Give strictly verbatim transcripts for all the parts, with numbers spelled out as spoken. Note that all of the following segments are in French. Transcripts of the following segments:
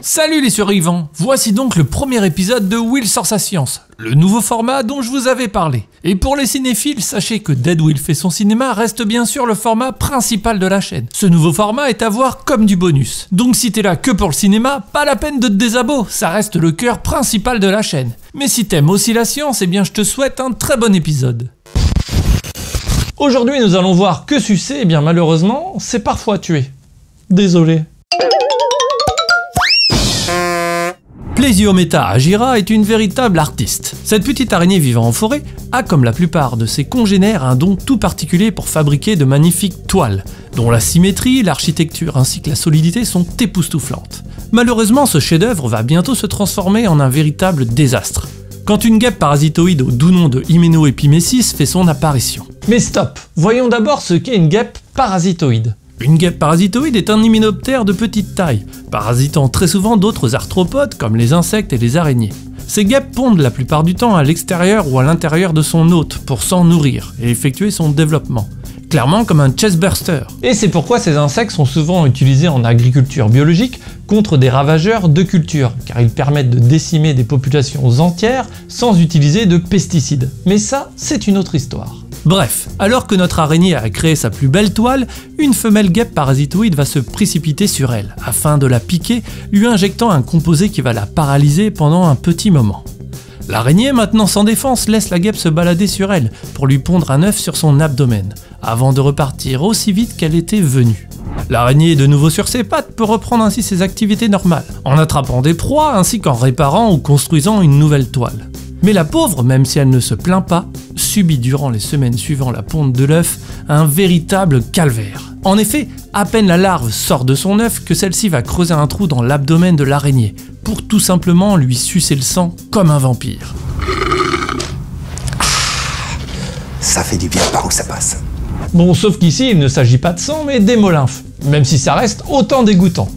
Salut les survivants, voici donc le premier épisode de Will Sort Sa Science, le nouveau format dont je vous avais parlé. Et pour les cinéphiles, sachez que Dead Will fait son cinéma reste bien sûr le format principal de la chaîne. Ce nouveau format est à voir comme du bonus. Donc si t'es là que pour le cinéma, pas la peine de te désabo, ça reste le cœur principal de la chaîne. Mais si t'aimes aussi la science, eh bien je te souhaite un très bon épisode. Aujourd'hui nous allons voir que sucer, eh bien malheureusement, c'est parfois tuer. Désolé. Cyclosa Agira est une véritable artiste. Cette petite araignée vivant en forêt a, comme la plupart de ses congénères, un don tout particulier pour fabriquer de magnifiques toiles, dont la symétrie, l'architecture ainsi que la solidité sont époustouflantes. Malheureusement, ce chef-d'œuvre va bientôt se transformer en un véritable désastre, quand une guêpe parasitoïde au doux nom de Hymenoepimecis fait son apparition. Mais stop, voyons d'abord ce qu'est une guêpe parasitoïde. Une guêpe parasitoïde est un hyménoptère de petite taille, parasitant très souvent d'autres arthropodes comme les insectes et les araignées. Ces guêpes pondent la plupart du temps à l'extérieur ou à l'intérieur de son hôte pour s'en nourrir et effectuer son développement, clairement comme un chestburster. Et c'est pourquoi ces insectes sont souvent utilisés en agriculture biologique contre des ravageurs de culture, car ils permettent de décimer des populations entières sans utiliser de pesticides. Mais ça, c'est une autre histoire. Bref, alors que notre araignée a créé sa plus belle toile, une femelle guêpe parasitoïde va se précipiter sur elle, afin de la piquer, lui injectant un composé qui va la paralyser pendant un petit moment. L'araignée, maintenant sans défense, laisse la guêpe se balader sur elle, pour lui pondre un œuf sur son abdomen, avant de repartir aussi vite qu'elle était venue. L'araignée est de nouveau sur ses pattes pour reprendre ainsi ses activités normales, en attrapant des proies ainsi qu'en réparant ou construisant une nouvelle toile. Mais la pauvre, même si elle ne se plaint pas, subit durant les semaines suivant la ponte de l'œuf un véritable calvaire. En effet, à peine la larve sort de son œuf que celle-ci va creuser un trou dans l'abdomen de l'araignée pour tout simplement lui sucer le sang comme un vampire. Ça fait du bien par où ça passe. Bon, sauf qu'ici il ne s'agit pas de sang mais d'hémolymphe, même si ça reste autant dégoûtant.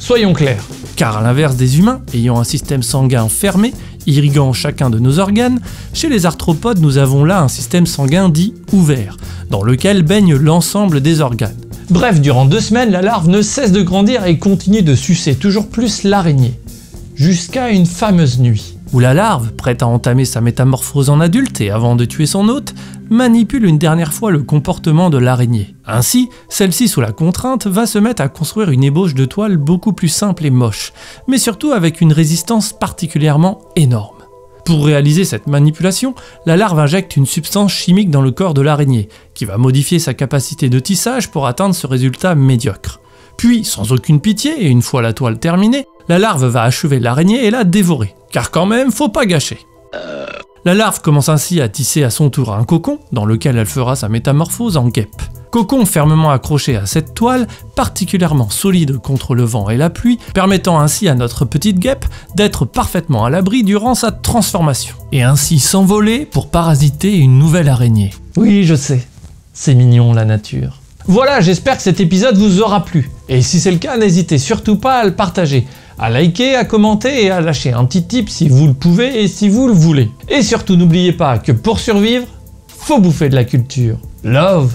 Soyons clairs. Car à l'inverse des humains, ayant un système sanguin fermé, irriguant chacun de nos organes, chez les arthropodes nous avons là un système sanguin dit ouvert, dans lequel baigne l'ensemble des organes. Bref, durant deux semaines, la larve ne cesse de grandir et continue de sucer toujours plus l'araignée, jusqu'à une fameuse nuit, où la larve, prête à entamer sa métamorphose en adulte et avant de tuer son hôte, manipule une dernière fois le comportement de l'araignée. Ainsi, celle-ci sous la contrainte va se mettre à construire une ébauche de toile beaucoup plus simple et moche, mais surtout avec une résistance particulièrement énorme. Pour réaliser cette manipulation, la larve injecte une substance chimique dans le corps de l'araignée, qui va modifier sa capacité de tissage pour atteindre ce résultat médiocre. Puis, sans aucune pitié, et une fois la toile terminée, la larve va achever l'araignée et la dévorer, car quand même, faut pas gâcher. La larve commence ainsi à tisser à son tour un cocon, dans lequel elle fera sa métamorphose en guêpe. Cocon fermement accroché à cette toile, particulièrement solide contre le vent et la pluie, permettant ainsi à notre petite guêpe d'être parfaitement à l'abri durant sa transformation, et ainsi s'envoler pour parasiter une nouvelle araignée. Oui, je sais, c'est mignon la nature. Voilà, j'espère que cet épisode vous aura plu, et si c'est le cas, n'hésitez surtout pas à le partager, à liker, à commenter et à lâcher un petit tip si vous le pouvez et si vous le voulez. Et surtout n'oubliez pas que pour survivre, faut bouffer de la culture. Love!